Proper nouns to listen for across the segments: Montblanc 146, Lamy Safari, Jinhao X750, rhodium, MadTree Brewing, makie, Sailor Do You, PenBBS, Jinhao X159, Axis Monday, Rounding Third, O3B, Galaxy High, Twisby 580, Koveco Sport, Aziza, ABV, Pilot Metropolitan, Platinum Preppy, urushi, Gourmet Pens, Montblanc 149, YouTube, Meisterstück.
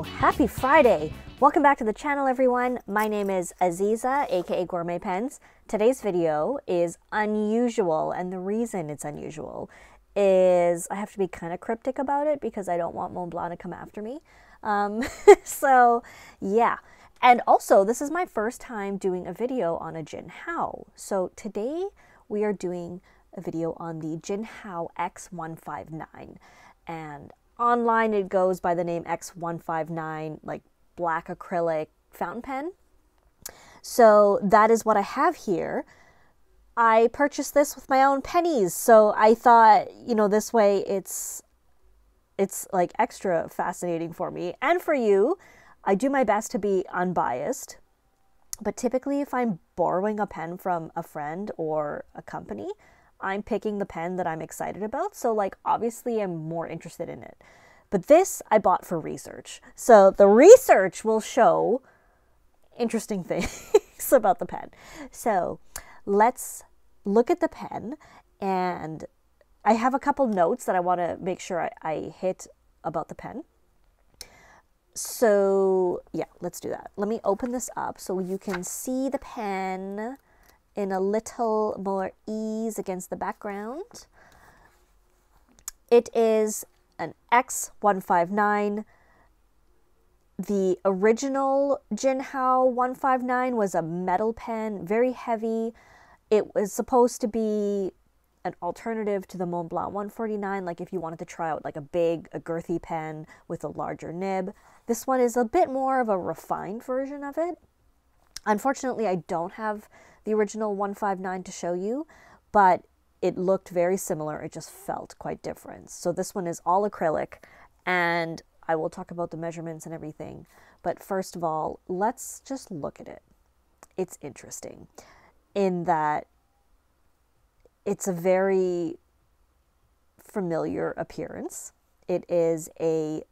Hello, happy Friday. Welcome back to the channel, everyone. My name is Aziza, aka Gourmet Pens. Today's video is unusual, and the reason it's unusual is I have to be kind of cryptic about it because I don't want Montblanc to come after me. So yeah, and also this is my first time doing a video on a Jinhao. So today we are doing a video on the Jinhao X159, and online it goes by the name X159, like black acrylic fountain pen. So that is what I have here. I purchased this with my own pennies, so I thought, you know, this way it's like extra fascinating for me and for you. I do my best to be unbiased, but typically if I'm borrowing a pen from a friend or a company, I'm picking the pen that I'm excited about, so like obviously I'm more interested in it. But this I bought for research, so the research will show interesting things about the pen. So let's look at the pen, and I have a couple notes that I want to make sure I hit about the pen. So yeah, let's do that. Let me open this up so you can see the pen in a little more ease against the background. It is an X159. The original Jinhao 159 was a metal pen, very heavy. It was supposed to be an alternative to the Montblanc 149, like if you wanted to try out like a big, a girthy pen with a larger nib. This one is a bit more of a refined version of it. Unfortunately, I don't have the original 159 to show you, but it looked very similar. It just felt quite different. So this one is all acrylic, and I will talk about the measurements and everything. But first of all, let's just look at it. It's interesting in that it's a very familiar appearance. It is a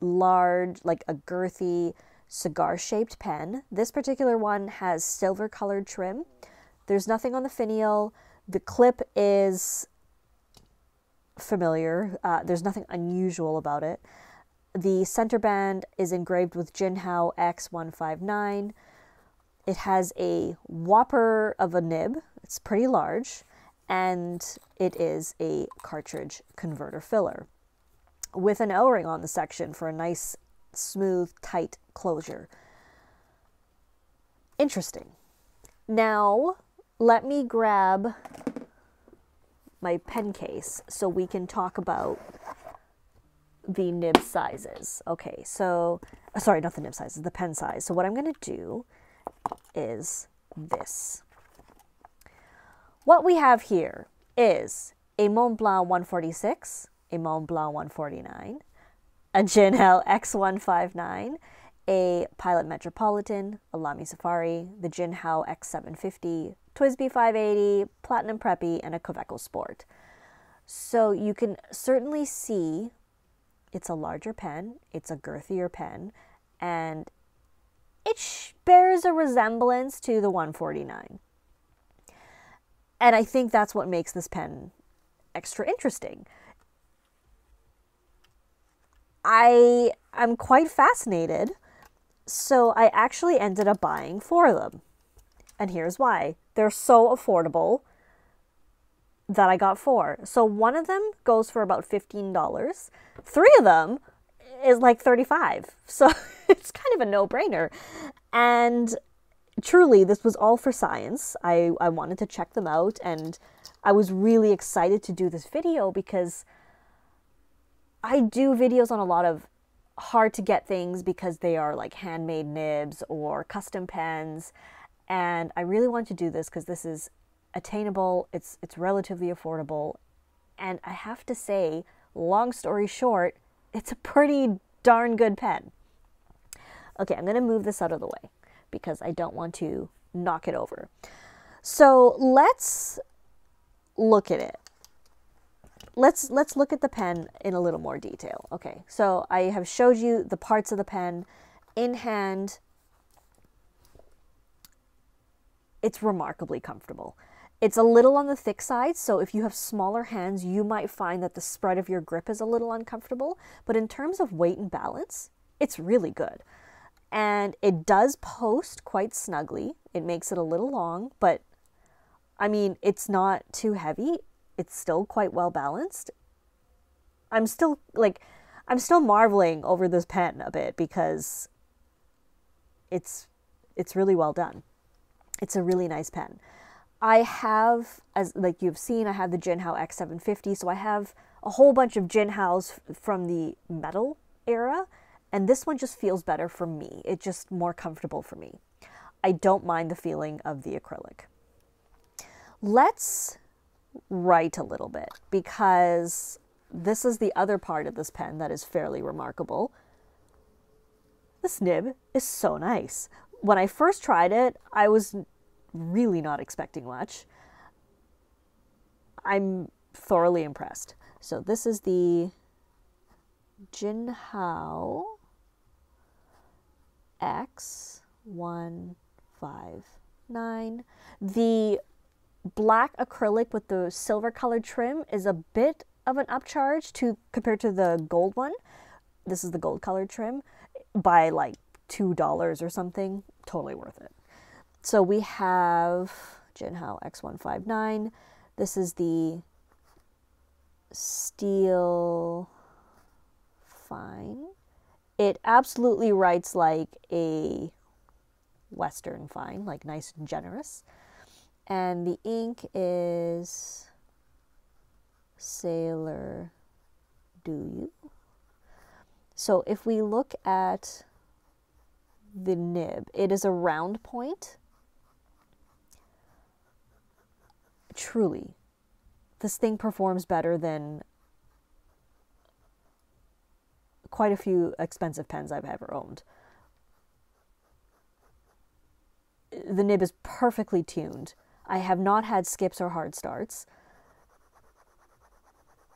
large, like a girthy, cigar-shaped pen. This particular one has silver-colored trim. There's nothing on the finial. The clip is familiar. There's nothing unusual about it. The center band is engraved with Jinhao X159. It has a whopper of a nib. It's pretty large, and it is a cartridge converter filler with an O-ring on the section for a nice smooth, tight closure. Interesting. Now, let me grab my pen case so we can talk about the nib sizes. Okay, so, sorry, not the nib sizes, the pen size. So what I'm going to do is this. What we have here is a Montblanc 146, a Montblanc 149, a Jinhao X159, a Pilot Metropolitan, a Lamy Safari, the Jinhao X750, Twisby 580, Platinum Preppy, and a Koveco Sport. So you can certainly see it's a larger pen, it's a girthier pen, and it bears a resemblance to the 149. And I think that's what makes this pen extra interesting. I am quite fascinated, so I actually ended up buying four of them. And here's why. They're so affordable that I got four. So one of them goes for about $15. Three of them is like $35. So it's kind of a no-brainer. And truly, this was all for science. I wanted to check them out, and I was really excited to do this video because I do videos on a lot of hard to get things because they are like handmade nibs or custom pens, and I really want to do this because this is attainable, it's relatively affordable, and I have to say, long story short, it's a pretty darn good pen. Okay, I'm going to move this out of the way because I don't want to knock it over. So let's look at it. Let's look at the pen in a little more detail. Okay, so I have showed you the parts of the pen in hand. It's remarkably comfortable. It's a little on the thick side, so if you have smaller hands, you might find that the spread of your grip is a little uncomfortable. But in terms of weight and balance, it's really good. And it does post quite snugly. It makes it a little long, but I mean, it's not too heavy. It's still quite well balanced. I'm still marveling over this pen a bit because it's really well done. It's a really nice pen. I have, as like you've seen, I have the Jinhao X750, so I have a whole bunch of Jinhaos from the metal era, and this one just feels better for me. It's just more comfortable for me. I don't mind the feeling of the acrylic. Let's write a little bit, because this is the other part of this pen that is fairly remarkable. This nib is so nice. When I first tried it, I was really not expecting much. I'm thoroughly impressed. So this is the Jinhao X159. The black acrylic with the silver colored trim is a bit of an upcharge compared to the gold one. This is the gold colored trim by like $2 or something. Totally worth it. So we have Jinhao X159. This is the steel fine. It absolutely writes like a Western fine, like nice and generous. And the ink is Sailor Do You. So if we look at the nib, it is a round point. Truly, this thing performs better than quite a few expensive pens I've ever owned. The nib is perfectly tuned. I have not had skips or hard starts.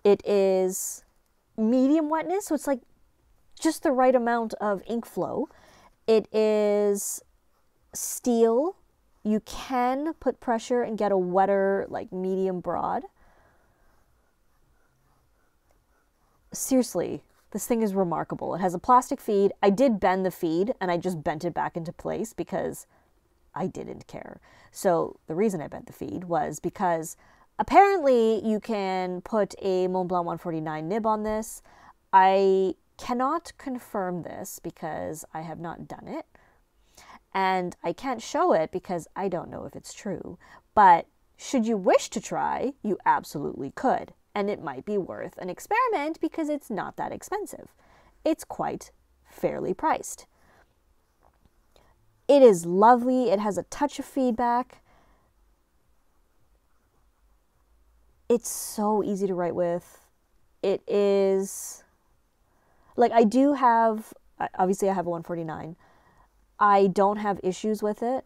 It is medium wetness, so it's like just the right amount of ink flow. It is steel. You can put pressure and get a wetter, like medium broad. Seriously, this thing is remarkable. It has a plastic feed. I did bend the feed and I just bent it back into place because I didn't care. So the reason I bent the feed was because apparently you can put a Montblanc 149 nib on this. I cannot confirm this because I have not done it. And I can't show it because I don't know if it's true. But should you wish to try, you absolutely could. And it might be worth an experiment because it's not that expensive. It's quite fairly priced. It is lovely. It has a touch of feedback. It's so easy to write with. It is... like, I do have... obviously, I have a 149. I don't have issues with it.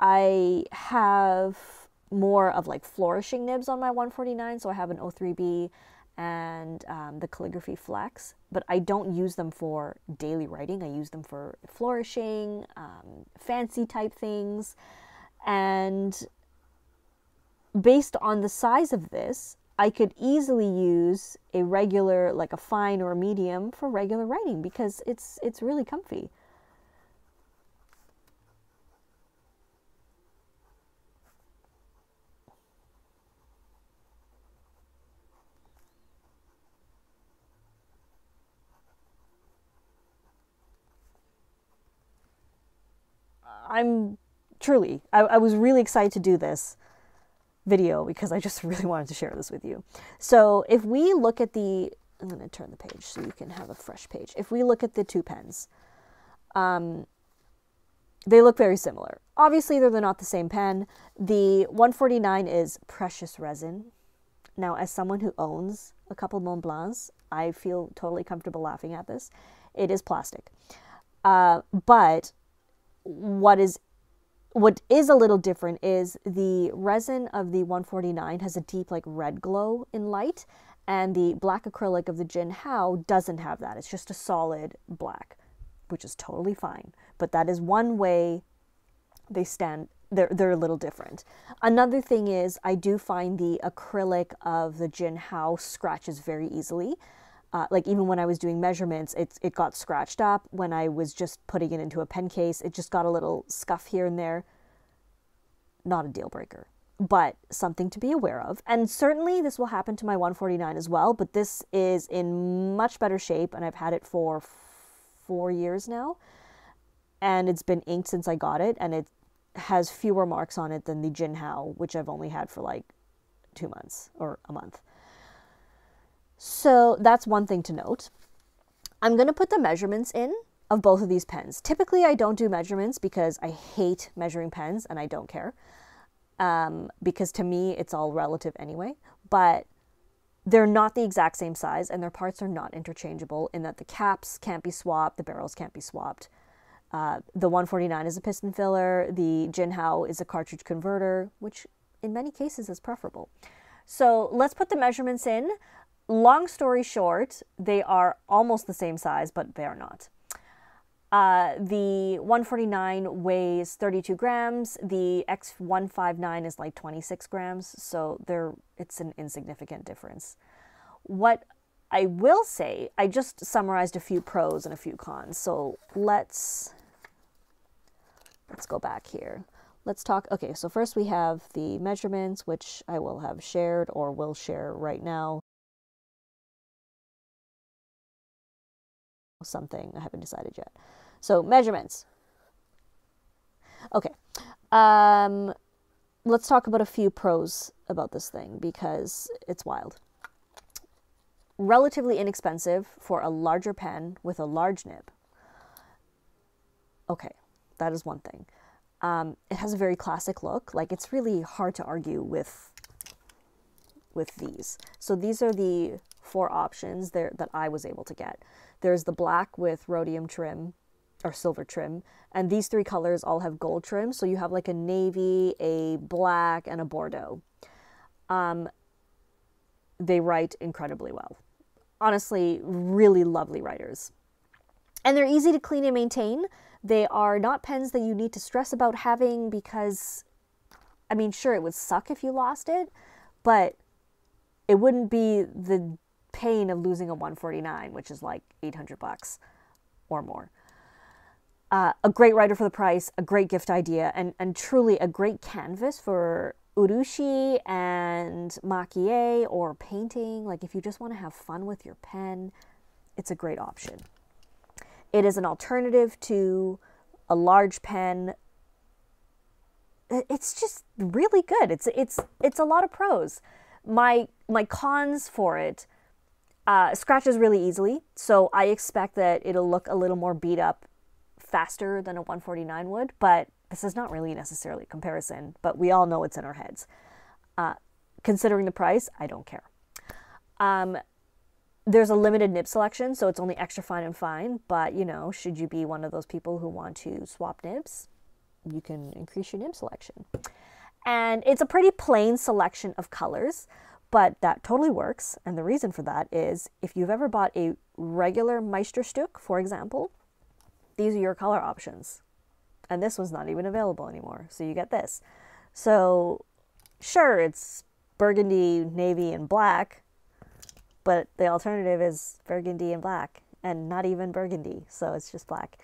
I have more of like flourishing nibs on my 149, so I have an O3B and the Calligraphy Flex, but I don't use them for daily writing. I use them for flourishing, fancy type things. And based on the size of this, I could easily use a regular, like a fine or a medium for regular writing because it's really comfy. I was really excited to do this video because I just really wanted to share this with you. So if we look at the, I'm going to turn the page so you can have a fresh page. If we look at the two pens, they look very similar. Obviously, they're not the same pen. The 149 is precious resin. Now, as someone who owns a couple Montblancs, I feel totally comfortable laughing at this. It is plastic. But what is a little different is the resin of the 149 has a deep like red glow in light, and the black acrylic of the Jinhao doesn't have that. It's just a solid black, which is totally fine. But that is one way they stand. They're a little different. Another thing is I do find the acrylic of the Jinhao scratches very easily. Like even when I was doing measurements, it got scratched up. When I was just putting it into a pen case, it just got a little scuff here and there. Not a deal breaker, but something to be aware of. And certainly this will happen to my 149 as well, but this is in much better shape, and I've had it for 4 years now, and it's been inked since I got it, and it has fewer marks on it than the Jinhao, which I've only had for like 2 months or a month. So that's one thing to note. I'm going to put the measurements in of both of these pens. Typically, I don't do measurements because I hate measuring pens and I don't care. Because to me, it's all relative anyway. But they're not the exact same size, and their parts are not interchangeable in that the caps can't be swapped, the barrels can't be swapped. The 149 is a piston filler. The Jinhao is a cartridge converter, which in many cases is preferable. So let's put the measurements in. Long story short, they are almost the same size, but they are not. The 149 weighs 32 grams. The X159 is like 26 grams, so it's an insignificant difference. What I will say, I just summarized a few pros and a few cons. So let's go back here. Let's talk. Okay, so first we have the measurements, which I will have shared or will share right now. Something I haven't decided yet. So measurements. Okay, let's talk about a few pros about this thing because it's wild. Relatively inexpensive for a larger pen with a large nib. Okay, that is one thing. It has a very classic look. Like, it's really hard to argue with these. So these are the 4 options there that I was able to get. There's the black with rhodium trim or silver trim, and these 3 colors all have gold trim, so you have like a navy, a black, and a bordeaux. They write incredibly well. Honestly, really lovely writers. And they're easy to clean and maintain. They are not pens that you need to stress about having because, I mean, sure, it would suck if you lost it, but it wouldn't be the pain of losing a 149, which is like $800 or more. A great writer for the price, a great gift idea, and truly a great canvas for urushi and makie or painting. Like, if you just want to have fun with your pen, it's a great option. It is an alternative to a large pen. It's just really good. It's a lot of pros. My cons for it, scratches really easily, so I expect that it'll look a little more beat up faster than a 149 would, but this is not really necessarily a comparison, but we all know it's in our heads. Considering the price, I don't care. There's a limited nib selection, so it's only extra fine and fine, but, you know, should you be one of those people who want to swap nibs, you can increase your nib selection. And it's a pretty plain selection of colors, but that totally works. And the reason for that is if you've ever bought a regular Meisterstück, for example, these are your color options. And this one's not even available anymore, so you get this. So sure, it's burgundy, navy, and black, but the alternative is burgundy and black, and not even burgundy, so it's just black.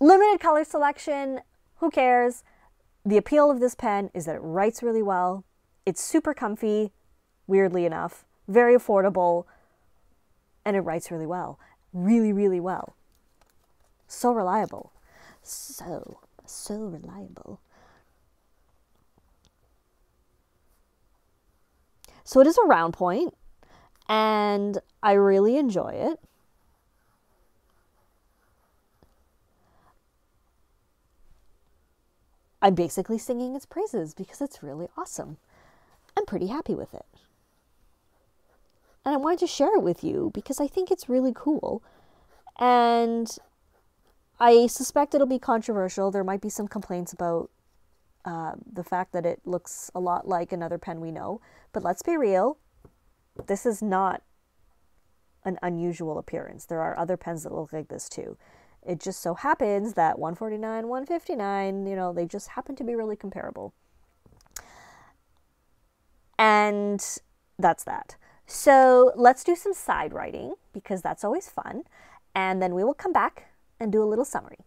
Limited color selection, who cares? The appeal of this pen is that it writes really well. It's super comfy, weirdly enough, very affordable, and it writes really well. Really, really well. So reliable. So reliable. So it is a round point, and I really enjoy it. I'm basically singing its praises because it's really awesome. I'm pretty happy with it. And I wanted to share it with you because I think it's really cool. And I suspect it'll be controversial. There might be some complaints about the fact that it looks a lot like another pen we know. But let's be real. This is not an unusual appearance. There are other pens that look like this too. It just so happens that 149, 159, you know, they just happen to be really comparable. And that's that. So let's do some side writing because that's always fun. And then we will come back and do a little summary.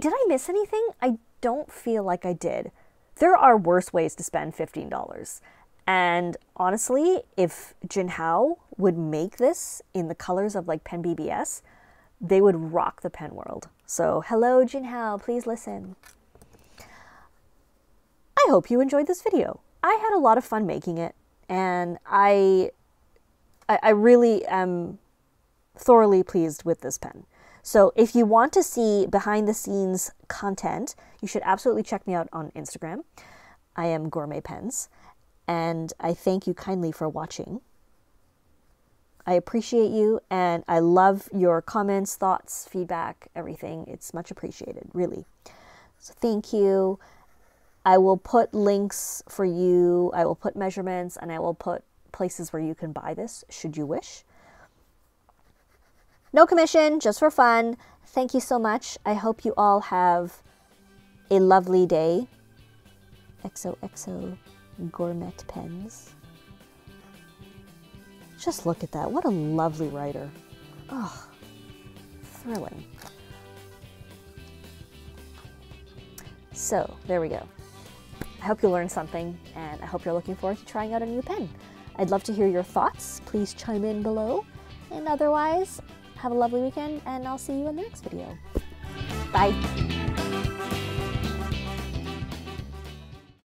Did I miss anything? I don't feel like I did. There are worse ways to spend $15. And honestly, if Jinhao would make this in the colors of like PenBBS, they would rock the pen world. So hello Jinhao, please listen. I hope you enjoyed this video. I had a lot of fun making it, and I really am thoroughly pleased with this pen. So if you want to see behind the scenes content, you should absolutely check me out on Instagram. I am Gourmet Pens, and I thank you kindly for watching. I appreciate you, and I love your comments, thoughts, feedback, everything. It's much appreciated, really. So thank you. I will put links for you. I will put measurements, and I will put places where you can buy this, should you wish. No commission, just for fun. Thank you so much. I hope you all have a lovely day. XOXO Gourmet Pens. Just look at that. What a lovely writer. Oh, thrilling. So, there we go. I hope you learned something, and I hope you're looking forward to trying out a new pen. I'd love to hear your thoughts. Please chime in below. And otherwise, have a lovely weekend, and I'll see you in the next video. Bye.